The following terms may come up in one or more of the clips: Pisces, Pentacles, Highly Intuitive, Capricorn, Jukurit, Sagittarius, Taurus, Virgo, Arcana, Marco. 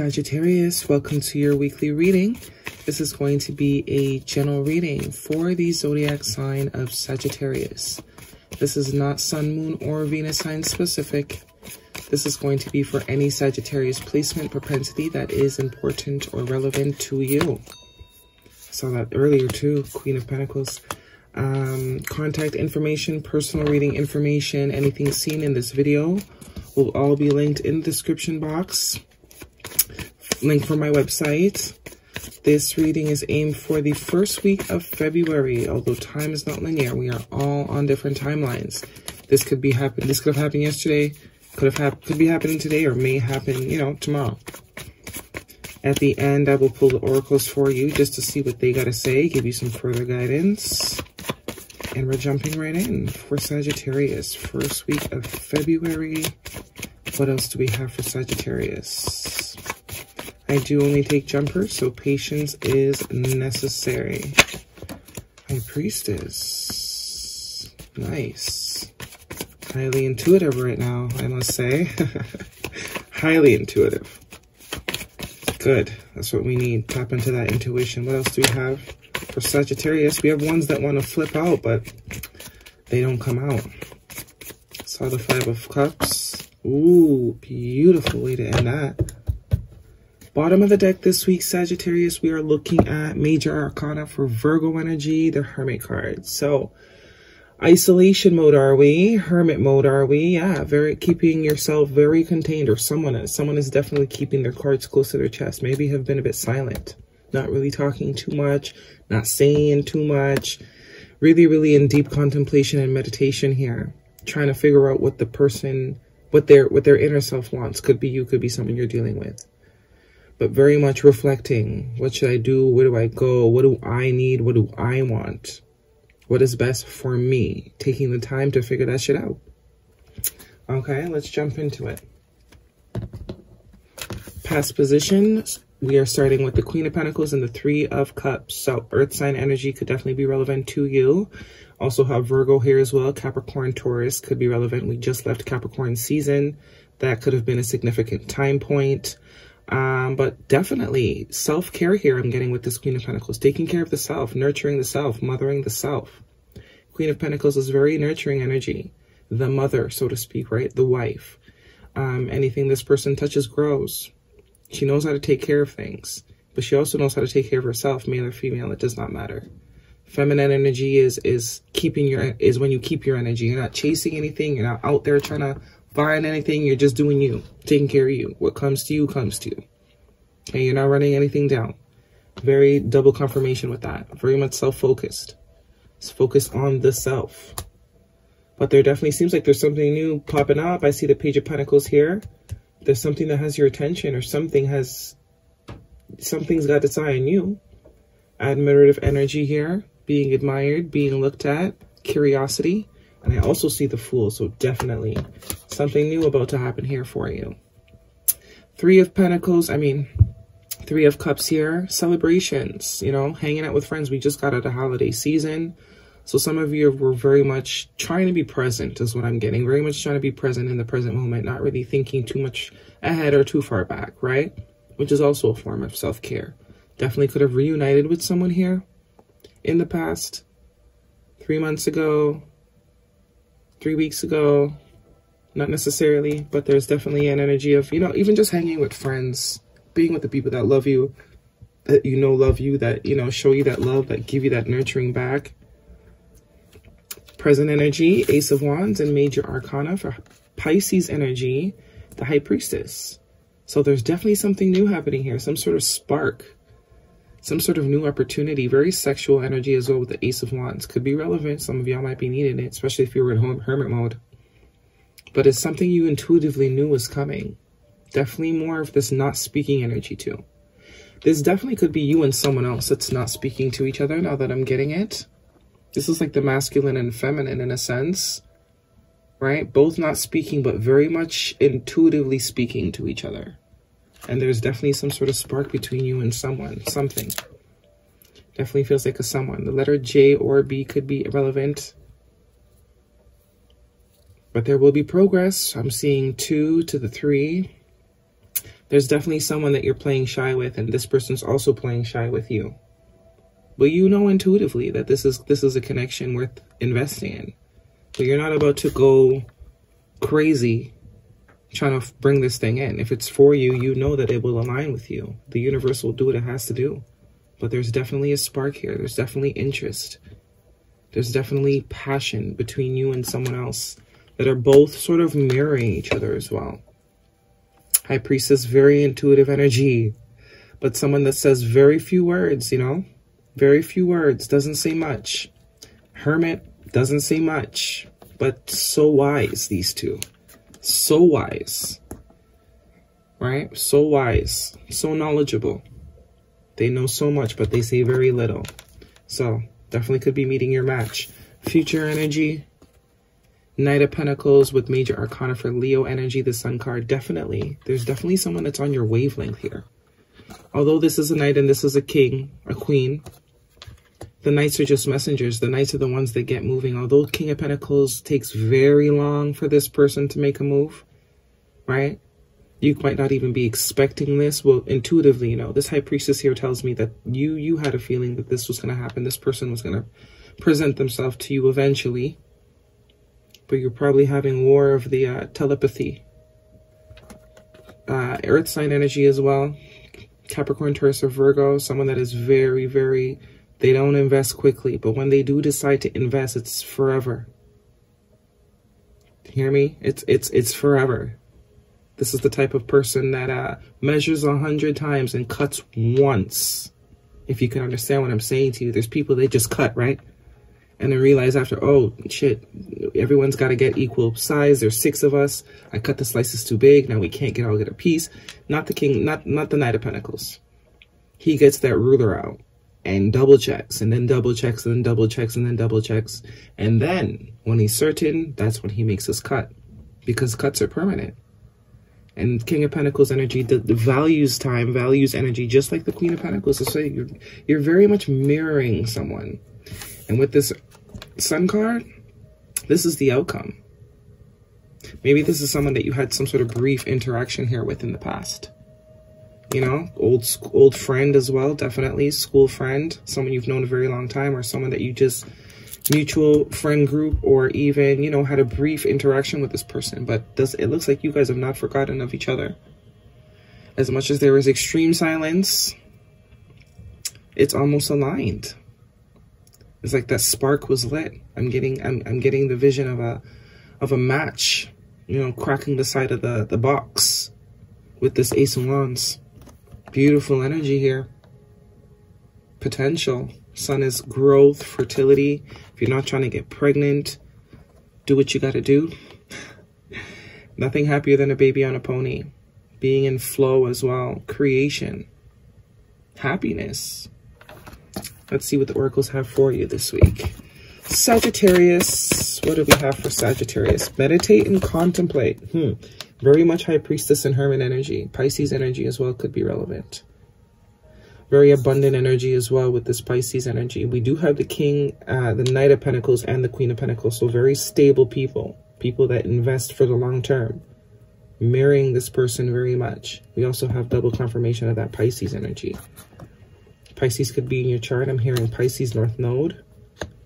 Sagittarius, welcome to your weekly reading. This is going to be a general reading for the zodiac sign of Sagittarius. This is not sun, moon, or Venus sign specific. This is going to be for any Sagittarius placement propensity that is important or relevant to you. I saw that earlier too, Queen of Pentacles. Contact information, personal reading information, anything seen in this video will all be linked in the description box. Link for my website. This reading is aimed for the first week of February, although time is not linear. We are all on different timelines. This could be happening. This could have happened yesterday. Could be happening today, or may happen, you know, tomorrow. At the end, I will pull the oracles for you just to see what they got to say, give you some further guidance. And we're jumping right in for Sagittarius, first week of February. What else do we have for Sagittarius? I do only take jumpers, so patience is necessary. High Priestess. Nice. Highly intuitive right now, I must say. Highly intuitive. Good. That's what we need. Tap into that intuition. What else do we have for Sagittarius? We have ones that want to flip out, but they don't come out. Saw the Five of Cups. Ooh, beautiful way to end that. Bottom of the deck this week, Sagittarius, we are looking at Major Arcana for Virgo energy, the Hermit card. So, isolation mode are we? Hermit mode are we? Yeah, very keeping yourself very contained, or someone is definitely keeping their cards close to their chest. Maybe have been a bit silent, not really talking too much, not saying too much. Really, really in deep contemplation and meditation here, trying to figure out what the person, what their inner self wants. Could be you, could be someone you're dealing with. But very much reflecting. What should I do? Where do I go? What do I need? What do I want? What is best for me? Taking the time to figure that shit out. Okay, let's jump into it. Past position. We are starting with the Queen of Pentacles and the Three of Cups. So earth sign energy could definitely be relevant to you. Also have Virgo here as well. Capricorn, Taurus could be relevant. We just left Capricorn season. That could have been a significant time point. But definitely self-care here I'm getting with this Queen of Pentacles. Taking care of the self, nurturing the self, mothering the self. Queen of Pentacles is very nurturing energy. The mother, so to speak, right? The wife. Anything this person touches grows. She knows how to take care of things. But she also knows how to take care of herself, male or female, it does not matter. Feminine energy is when you keep your energy. You're not chasing anything. You're not out there trying to find anything. You're just doing you, taking care of you. What comes to you comes to you, and you're not running anything down. Very double confirmation with that. Very much self-focused. It's focused on the self. But there definitely seems like there's something new popping up. I see the Page of Pentacles here. There's something that has your attention, or something's got its eye on you. Admirative energy here, being admired, being looked at, curiosity. And I also see the Fool, so definitely something new about to happen here for you. Three of Cups here. Celebrations, you know, hanging out with friends. We just got out of holiday season. So some of you were very much trying to be present is what I'm getting. Very much trying to be present in the present moment. Not really thinking too much ahead or too far back, right? Which is also a form of self-care. Definitely could have reunited with someone here in the past. 3 months ago. 3 weeks ago, not necessarily, but there's definitely an energy of, you know, even just hanging with friends, being with the people that love you, that you know love you, that, you know, show you that love, that give you that nurturing back. Present energy, Ace of Wands and Major Arcana for Pisces energy, the High Priestess. So there's definitely something new happening here, some sort of spark, some sort of new opportunity. Very sexual energy as well with the Ace of Wands. Could be relevant. Some of y'all might be needing it, especially if you were in home hermit mode. But it's something you intuitively knew was coming. Definitely more of this not speaking energy too. This definitely could be you and someone else that's not speaking to each other, now that I'm getting it. This is like the masculine and feminine in a sense, right? Both not speaking, but very much intuitively speaking to each other. And there's definitely some sort of spark between you and someone, something. Definitely feels like a someone. The letter J or B could be irrelevant. But there will be progress. I'm seeing 2 to the 3. There's definitely someone that you're playing shy with, and this person's also playing shy with you. But you know intuitively that this is a connection worth investing in. But you're not about to go crazy trying to bring this thing in. If it's for you, you know that it will align with you. The universe will do what it has to do. But there's definitely a spark here. There's definitely interest. There's definitely passion between you and someone else that are both sort of mirroring each other as well. High Priestess, very intuitive energy, but someone that says very few words, you know? Very few words, doesn't say much. Hermit, doesn't say much, but so wise, these two. So wise, right? So wise, so knowledgeable. They know so much, but they say very little. So definitely could be meeting your match. Future energy, Knight of Pentacles with Major Arcana for Leo energy, the Sun card. Definitely, there's definitely someone that's on your wavelength here. Although this is a knight and this is a king, a queen, the knights are just messengers. The knights are the ones that get moving. Although King of Pentacles takes very long for this person to make a move, right? You might not even be expecting this. Well, intuitively, you know, this High Priestess here tells me that you had a feeling that this was going to happen. This person was going to present themselves to you eventually. But you're probably having war of the telepathy. Earth sign energy as well. Capricorn, Taurus, or Virgo. Someone that is very, very... They don't invest quickly, but when they do decide to invest, it's forever. Hear me? It's forever. This is the type of person that measures 100 times and cuts once. If you can understand what I'm saying to you, there's people they just cut, right? And then realize after, oh shit, everyone's got to get equal size. There's 6 of us. I cut the slices too big. Now we can't all get a piece. Not the king, not the Knight of Pentacles. He gets that ruler out. And double checks, and then double checks, and then double checks, and then double checks. And then when he's certain, that's when he makes his cut, because cuts are permanent. And King of Pentacles energy values time, values energy, just like the Queen of Pentacles. So you're very much mirroring someone. And with this Sun card, this is the outcome. Maybe this is someone that you had some sort of brief interaction here with in the past. You know, old friend as well, definitely. School friend, someone you've known a very long time, or someone that you just mutual friend group, or even, you know, had a brief interaction with this person. But it looks like you guys have not forgotten of each other. As much as there is extreme silence, it's almost aligned. It's like that spark was lit. I'm getting the vision of a match, you know, cracking the side of the box with this Ace of Wands. Beautiful energy here. Potential. Sun is growth, fertility. If you're not trying to get pregnant, do what you gotta do. Nothing happier than a baby on a pony. Being in flow as well. Creation. Happiness. Let's see what the oracles have for you this week. Sagittarius. What do we have for Sagittarius? Meditate and contemplate. Very much High Priestess and Hermit energy. Pisces energy as well could be relevant. Very abundant energy as well with this Pisces energy. We do have the King, the Knight of Pentacles, and the Queen of Pentacles. So very stable people. People that invest for the long term. Mirroring this person very much. We also have double confirmation of that Pisces energy. Pisces could be in your chart. I'm hearing Pisces North Node.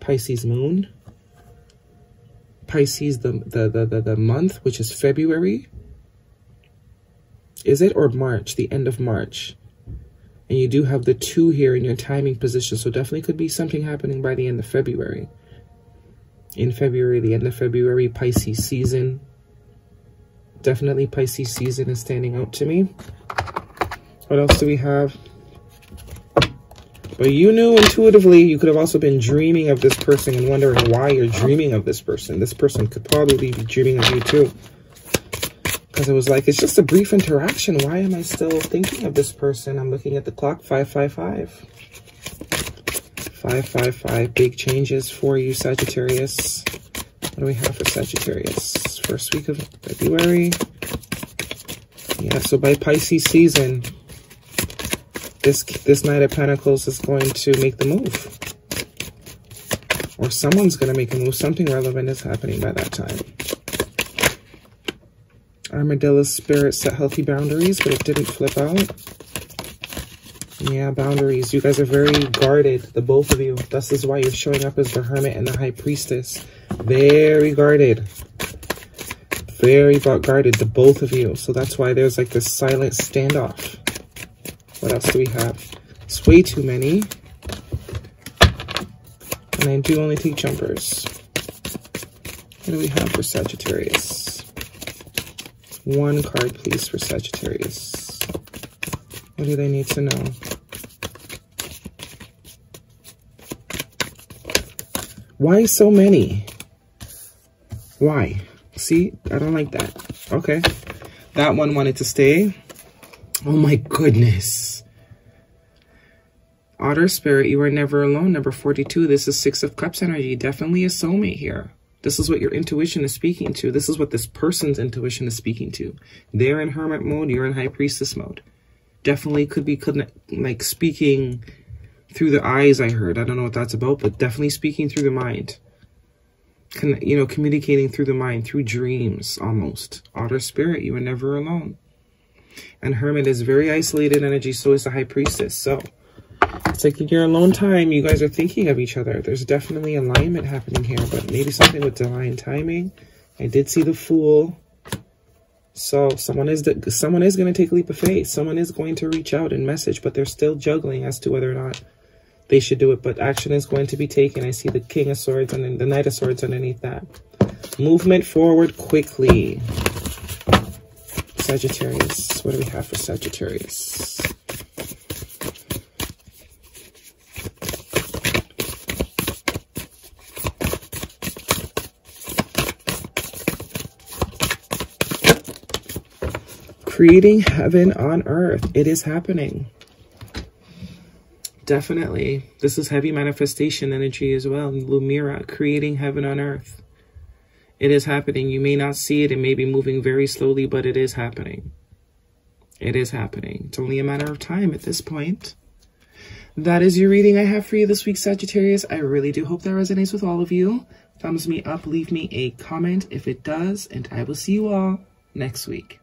Pisces Moon. Pisces the month, which is February. Is it, or March, the end of March? And you do have the 2 here in your timing position, so definitely could be something happening by the end of February. In February, the end of February, Pisces season. Definitely Pisces season is standing out to me. What else do we have? But you knew intuitively. You could have also been dreaming of this person and wondering why you're dreaming of this person. This person could probably be dreaming of you too. Because it was like, it's just a brief interaction. Why am I still thinking of this person? I'm looking at the clock. 555. 555. Big changes for you, Sagittarius. What do we have for Sagittarius? First week of February. Yeah, so by Pisces season, this Knight of Pentacles is going to make the move. Or someone's going to make a move. Something relevant is happening by that time. Armadillo's spirit set healthy boundaries, but it didn't flip out. Yeah, boundaries. You guys are very guarded, the both of you. This is why you're showing up as the Hermit and the High Priestess. Very guarded. Very guarded, the both of you. So that's why there's like this silent standoff. What else do we have? It's way too many. And I do only take jumpers. What do we have for Sagittarius? One card, please, for Sagittarius. What do they need to know? Why so many? Why? See, I don't like that. Okay. That one wanted to stay. Oh my goodness. Otter spirit, you are never alone. Number 42, this is 6 of Cups energy. Definitely a soulmate here. This is what your intuition is speaking to. This is what this person's intuition is speaking to. They're in Hermit mode. You're in High Priestess mode. Definitely could be like speaking through the eyes, I heard. I don't know what that's about, but definitely speaking through the mind. You know, communicating through the mind, through dreams almost. Otter spirit, you are never alone. And Hermit is very isolated energy. So is the High Priestess. So it's like in your alone time, you guys are thinking of each other. There's definitely alignment happening here, but maybe something with divine timing. I did see the Fool. So someone is going to take a leap of faith. Someone is going to reach out and message, but they're still juggling as to whether or not they should do it. But action is going to be taken. I see the King of Swords and then the Knight of Swords underneath that. Movement forward quickly. Sagittarius. What do we have for Sagittarius? Creating heaven on earth. It is happening. Definitely. This is heavy manifestation energy as well. Lumira, creating heaven on earth. It is happening. You may not see it. It may be moving very slowly, but it is happening. It is happening. It's only a matter of time at this point. That is your reading I have for you this week, Sagittarius. I really do hope that resonates with all of you. Thumbs me up. Leave me a comment if it does. And I will see you all next week.